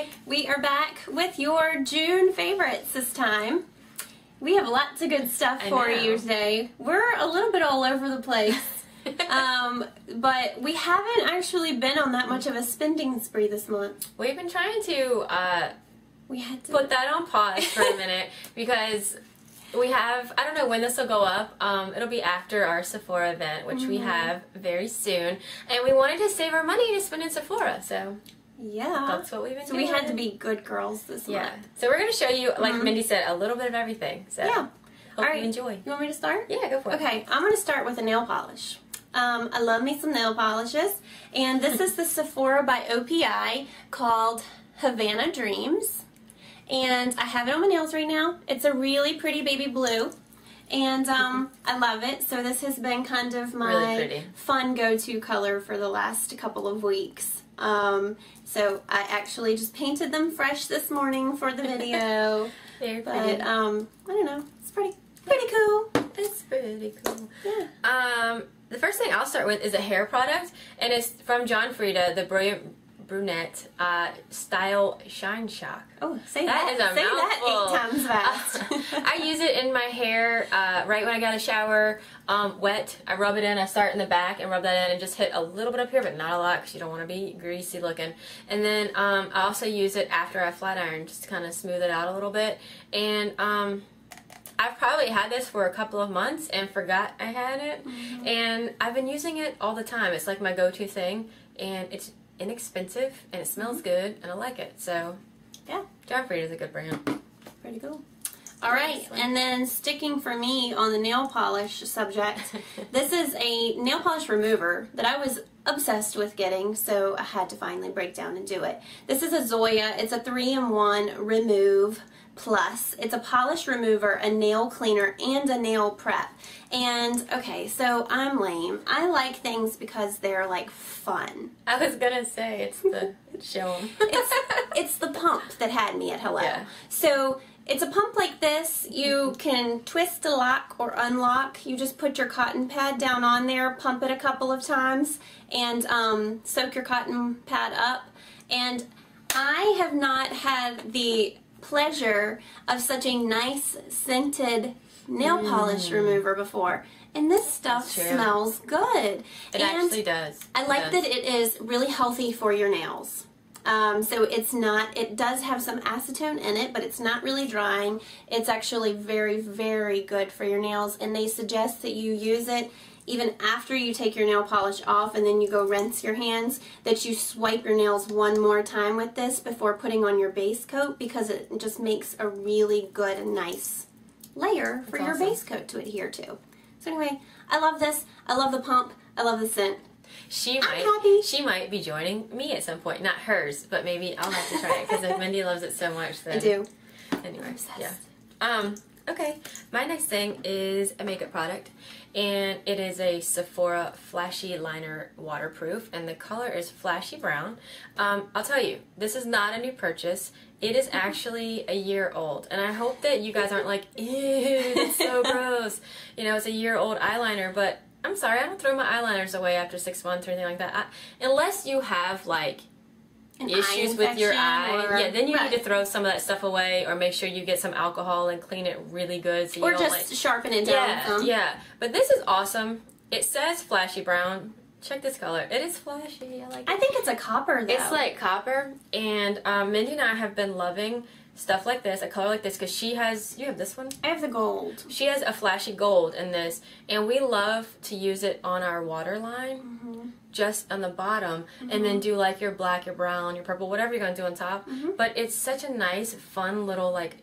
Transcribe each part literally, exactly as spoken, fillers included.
Hi, we are back with your June favorites this time. We have lots of good stuff for you today. We're a little bit all over the place, um, but we haven't actually been on that much of a spending spree this month. We've been trying to, uh, we had to put that on pause for a minute because we have, I don't know when this will go up, um, it'll be after our Sephora event, which mm-hmm. we have very soon, and we wanted to save our money to spend in Sephora, so... Yeah. That's what we've been doing. So we had to be good girls this yeah. month. So we're going to show you, like mm-hmm. Mindy said, a little bit of everything. So yeah. Hope All right. you enjoy. You want me to start? Yeah, go for it. Okay, I'm going to start with a nail polish. Um, I love me some nail polishes. And this is the Sephora by O P I called Havana Dreams. And I have it on my nails right now. It's a really pretty baby blue. And um, I love it. So this has been kind of my really fun go-to color for the last couple of weeks. Um, so I actually just painted them fresh this morning for the video. Very but, pretty. um, I don't know. It's pretty, pretty cool. It's pretty cool. Yeah. Um, the first thing I'll start with is a hair product, and it's from John Frieda, the Brilliant Brunette uh, Style Shine Shock. Oh, say that. That is a say mouthful. That eight times fast. I use it in my hair uh, right when I got a shower, um, wet. I rub it in. I start in the back and rub that in and just hit a little bit up here, but not a lot because you don't want to be greasy looking. And then um, I also use it after I flat iron just to kind of smooth it out a little bit. And um, I've probably had this for a couple of months and forgot I had it. Mm-hmm. And I've been using it all the time. It's like my go-to thing, and it's inexpensive, and it smells good, and I like it. So yeah, John Frieda is a good brand. Pretty cool. All right, and then sticking for me on the nail polish subject, this is a nail polish remover that I was obsessed with getting, so I had to finally break down and do it. This is a Zoya. It's a three in one Remove Plus. It's a polish remover, a nail cleaner, and a nail prep. And, okay, so I'm lame. I like things because they're, like, fun. I was gonna say, it's the show 'em. it's, it's the pump that had me at hello. Yeah. So, it's a pump like this. You can twist a lock or unlock. You just put your cotton pad down on there, pump it a couple of times, and um, soak your cotton pad up. And I have not had the pleasure of such a nice, scented nail mm. polish remover before, and this stuff smells good. It and actually does. I like it does. that it is really healthy for your nails. Um, so it's not, it does have some acetone in it, but it's not really drying. It's actually very, very good for your nails, and they suggest that you use it even after you take your nail polish off and then you go rinse your hands, that you swipe your nails one more time with this before putting on your base coat, because it just makes a really good and nice layer for That's your awesome. base coat to adhere to. So anyway, I love this. I love the pump. I love the scent. She might, she might be joining me at some point. Not hers, but maybe I'll have to try it, because if Mindy loves it so much, then... I do. Anyway, yeah. Um, okay, my next thing is a makeup product, and it is a Sephora Flashy Liner Waterproof, and the color is Flashy Brown. Um, I'll tell you, this is not a new purchase. It is actually a year old, and I hope that you guys aren't like, ew, that's so gross. You know, it's a year old eyeliner, but... I'm sorry, I don't throw my eyeliners away after six months or anything like that. I, unless you have, like, An issues with your eye. Or, yeah, then you right. need to throw some of that stuff away, or make sure you get some alcohol and clean it really good. So you or don't, just like, sharpen it down. Yeah, um. yeah. But this is awesome. It says Flashy Brown. Check this color. It is flashy. I like it. I think it's a copper, though. It's like copper. And um, Mindy and I have been loving stuff like this, a color like this, because she has, you have this one? I have the gold. She has a flashy gold in this, and we love to use it on our waterline, mm-hmm. just on the bottom, mm-hmm. and then do like your black, your brown, your purple, whatever you're going to do on top, mm-hmm. but it's such a nice, fun little, like,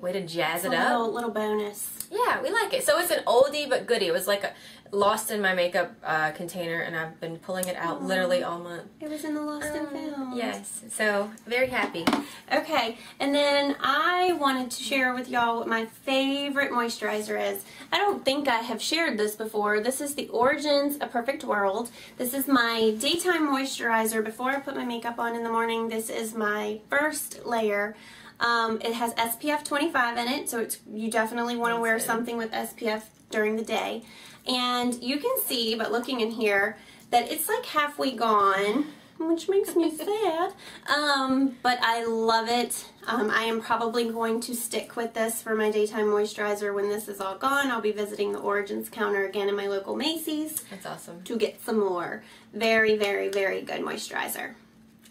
way to jazz it's it a up. Little, little bonus. Yeah, we like it. So it's an oldie but goodie. It was like a, lost in my makeup uh, container, and I've been pulling it out oh, literally all month. It was in the lost um, and found. Yes. So very happy. Okay, and then I wanted to share with y'all what my favorite moisturizer is. I don't think I have shared this before. This is the Origins A Perfect World. This is my daytime moisturizer before I put my makeup on in the morning. This is my first layer. Um, it has S P F twenty-five in it, so it's, you definitely want to wear something with S P F during the day. And you can see, but looking in here, that it's like halfway gone. which makes me sad. Um, but I love it. Um, I am probably going to stick with this for my daytime moisturizer when this is all gone. I'll be visiting the Origins counter again in my local Macy's. That's awesome. To get some more. Very, very, very good moisturizer.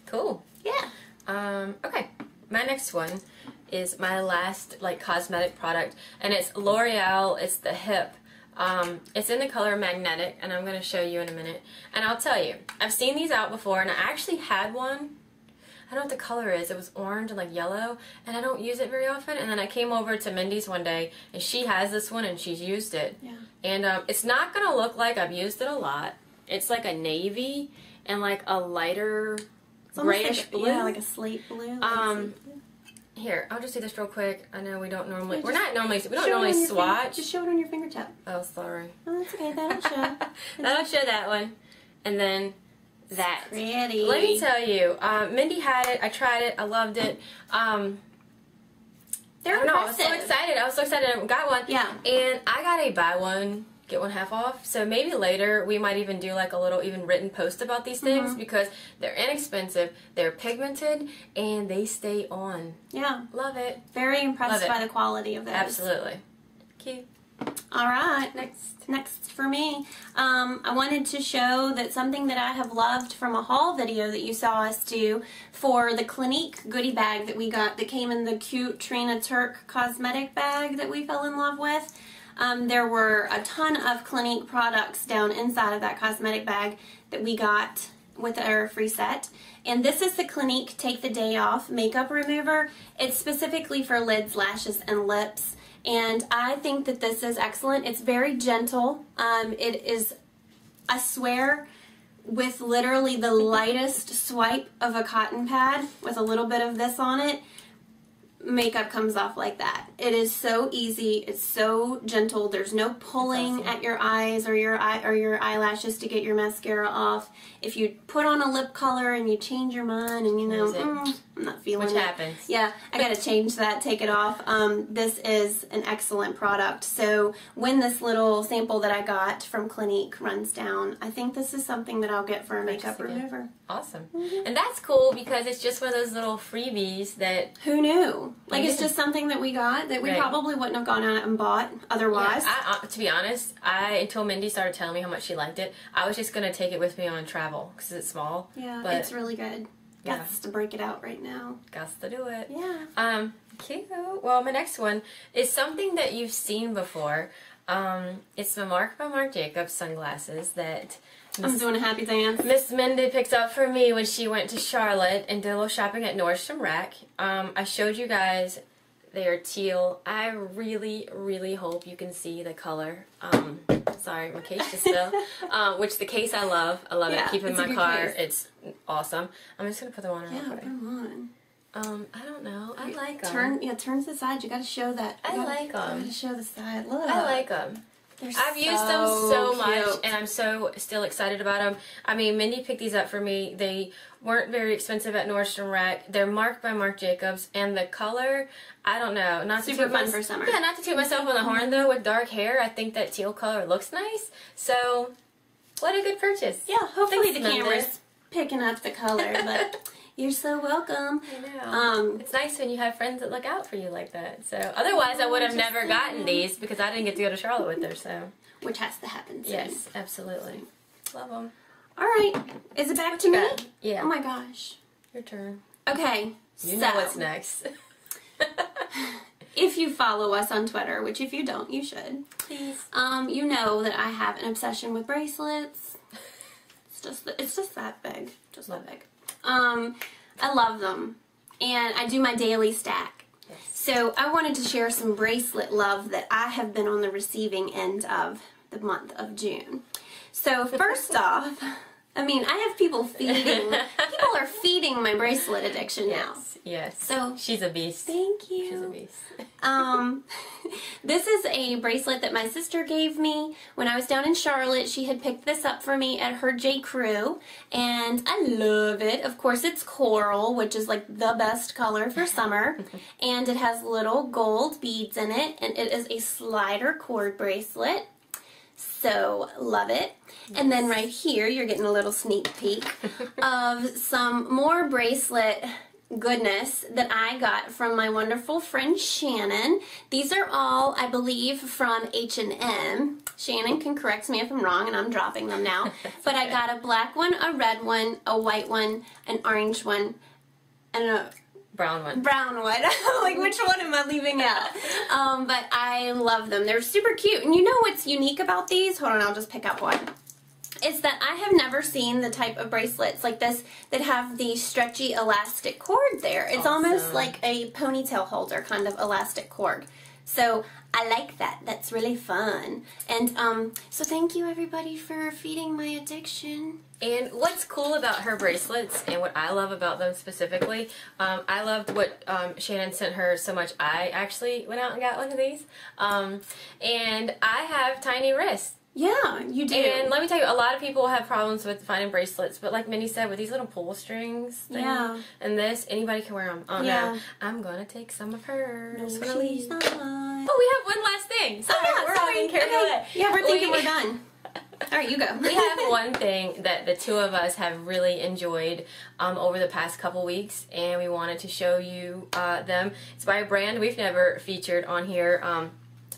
Cool. Yeah. Um, okay. My next one is my last like cosmetic product, and it's L'Oreal. It's the HIP. Um, it's in the color Magnetic, and I'm going to show you in a minute. And I'll tell you, I've seen these out before, and I actually had one. I don't know what the color is. It was orange and like yellow, and I don't use it very often. And then I came over to Mindy's one day, and she has this one, and she's used it. Yeah. And um, it's not going to look like I've used it a lot. It's like a navy and like a lighter grayish like, blue. Yeah, like a slate blue. Like um, slate blue. Here, I'll just do this real quick. I know we don't normally, we're not normally, we don't normally swatch. Finger, just show it on your fingertip. Oh, sorry. Oh, that's okay. That'll show. That'll show that one. And then that. Pretty. Let me tell you, um, Mindy had it. I tried it. I loved it. Um, They're impressive. I was so excited. I was so excited. I got one. Yeah. And I got a buy one, get one half off. So maybe later we might even do like a little even written post about these things mm-hmm. because they're inexpensive, they're pigmented, and they stay on. Yeah. Love it. Very impressed it. by the quality of those. Absolutely. Cute. All right. Next. Next for me. Um, I wanted to show that something that I have loved from a haul video that you saw us do for the Clinique goodie bag that we got that came in the cute Trina Turk cosmetic bag that we fell in love with. Um, there were a ton of Clinique products down inside of that cosmetic bag that we got with our free set. And this is the Clinique Take the Day Off Makeup Remover. It's specifically for lids, lashes, and lips. And I think that this is excellent. It's very gentle. Um, it is, I swear, with literally the lightest swipe of a cotton pad with a little bit of this on it, makeup comes off like that. It is so easy. It's so gentle. There's no pulling awesome. at your eyes or your eye or your eyelashes to get your mascara off. If you put on a lip color and you change your mind and you know mm, I'm not feeling Which it. happens. Yeah, I gotta change that. Take it off. Um, this is an excellent product. So when this little sample that I got from Clinique runs down, I think this is something that I'll get for a makeup remover. Awesome. Mm-hmm. And that's cool because it's just one of those little freebies that who knew. Like, it's just something that we got that we right. probably wouldn't have gone out and bought otherwise. Yeah, I, to be honest, I until Mindy started telling me how much she liked it, I was just going to take it with me on travel because it's small. Yeah, but it's really good. Yeah. Gots to break it out right now. Gots to do it. Yeah. Um, cute. Well, my next one is something that you've seen before. Um, it's the Marc by Marc Jacobs sunglasses that... Miss, I'm doing a happy dance. Miss Mindy picked up for me when she went to Charlotte and did a little shopping at Nordstrom Rack. Um, I showed you guys they are teal. I really, really hope you can see the color. Um, sorry, my case just fell. um, which the case I love. I love yeah, it. Keep it in my car. Case. It's awesome. I'm just gonna put them on. Yeah, put them on. Um, I don't know. I like them. Turn, yeah, turn to the side. You gotta show that. You I gotta, like them. You gotta show the side. Look. I like them. They're I've so used them so cute. much, and I'm so still excited about them. I mean, Mindy picked these up for me. They weren't very expensive at Nordstrom Rack. They're Marc by Marc Jacobs, and the color, I don't know. Not Super to fun my, for summer. Yeah, not to toot myself on the horn, though. With dark hair, I think that teal color looks nice. So, what a good purchase. Yeah, hopefully Thanks the camera's this. picking up the color, but... You're so welcome. I know. Um, it's nice when you have friends that look out for you like that. So otherwise, I would have never gotten these because I didn't get to go to Charlotte with her. So, which has to happen soon. Yes, absolutely. Love them. All right, is it back to me? Yeah. Oh my gosh. Your turn. Okay. You know what's next. If you follow us on Twitter, which if you don't, you should. Please. Um, you know that I have an obsession with bracelets. It's just it's just that big. Just that big. Um, I love them, and I do my daily stack. Yes. So I wanted to share some bracelet love that I have been on the receiving end of the month of June. So first off, I mean, I have people feeding, people are feeding my bracelet addiction now. Yes, yes. So she's a beast. Thank you. She's a beast. um, this is a bracelet that my sister gave me when I was down in Charlotte. She had picked this up for me at her J Crew, and I love it. Of course, it's coral, which is like the best color for summer, and it has little gold beads in it, and it is a slider cord bracelet. So, love it. Yes. And then right here, you're getting a little sneak peek of some more bracelet goodness that I got from my wonderful friend Shannon. These are all, I believe, from H and M. Shannon can correct me if I'm wrong, and I'm dropping them now. But I got a black one, a red one, a white one, an orange one, and a brown one. Brown one. Like, which one am I leaving out? Um, but I love them. They're super cute. And you know what's unique about these? Hold on, I'll just pick up one. Is that I have never seen the type of bracelets like this that have the stretchy elastic cord there. It's awesome. Almost like a ponytail holder kind of elastic cord. So I like that. That's really fun. And um, so thank you everybody for feeding my addiction. And what's cool about her bracelets and what I love about them specifically, um, I loved what um, Shannon sent her so much I actually went out and got one of these. Um, and I have tiny wrists. Yeah, you do. And let me tell you, a lot of people have problems with finding bracelets, but like Minnie said, with these little pull strings thing, yeah. and this, anybody can wear them. Oh yeah. No, I'm going to take some of hers. No, she's not. Oh, we have one last thing. Sorry, oh, yeah, we're sorry. Being careful. Okay. Yeah, we're thinking we, we're done. All right, you go. We have one thing that the two of us have really enjoyed um, over the past couple weeks, and we wanted to show you uh, them. It's by a brand we've never featured on here. Um,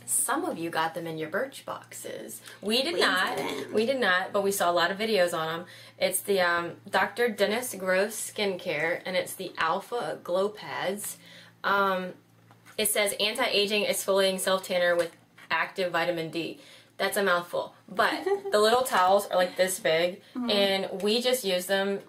Some of you got them in your Birch boxes. We did we not. Didn't. We did not, but we saw a lot of videos on them. It's the um, Doctor Dennis Gross Skincare, and it's the Alpha Glow Pads. Um, it says anti-aging, exfoliating self-tanner with active vitamin D. That's a mouthful. But the little towels are like this big, mm-hmm. and we just use them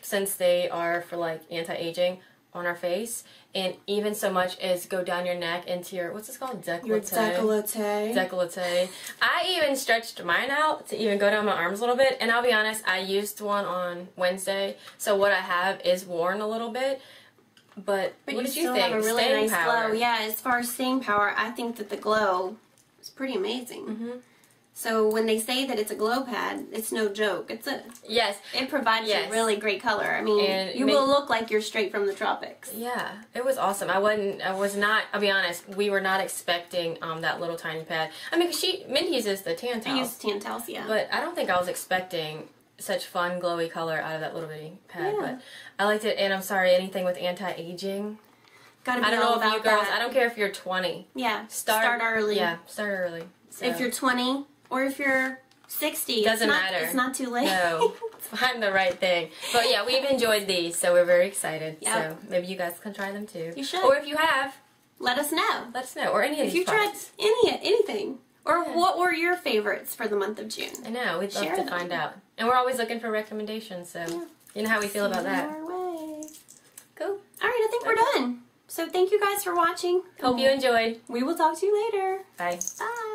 since they are for like anti-aging on our face, and even so much as go down your neck into your, what's this called? Décolleté. Your décolleté. Décolleté. I even stretched mine out to even go down my arms a little bit, and I'll be honest, I used one on Wednesday, so what I have is worn a little bit, but, but what you did you think? Have a really staying nice power. Glow. Yeah, as far as staying power, I think that the glow is pretty amazing. Mm-hmm. So when they say that it's a glow pad, it's no joke. It's a yes. It provides yes. you really great color. I mean, and you made, will look like you're straight from the tropics. Yeah, it was awesome. I wasn't. I was not. I'll be honest. We were not expecting um that little tiny pad. I mean, cause she Mindy uses the tan towels. I use tan towels, yeah. But I don't think I was expecting such fun glowy color out of that little bitty pad. Yeah. But I liked it, and I'm sorry, anything with anti-aging. Gotta be I don't all know about if you girls. That. I don't care if you're twenty. Yeah. Start, start early. Yeah. Start early. So. If you're twenty. Or if you're sixty, doesn't it's not, matter. It's not too late. No, find the right thing. But yeah, we've enjoyed these, so we're very excited. Yep. So maybe you guys can try them too. You should. Or if you have, let us know. Let us know. Or any of if these. If you tried any anything, or yeah. what were your favorites for the month of June? I know we'd love Share to them. Find out, and we're always looking for recommendations. So yeah. you know how we feel about that. Our way. Cool. All right, I think okay. we're done. So thank you guys for watching. Hope you enjoyed. We will talk to you later. Bye. Bye.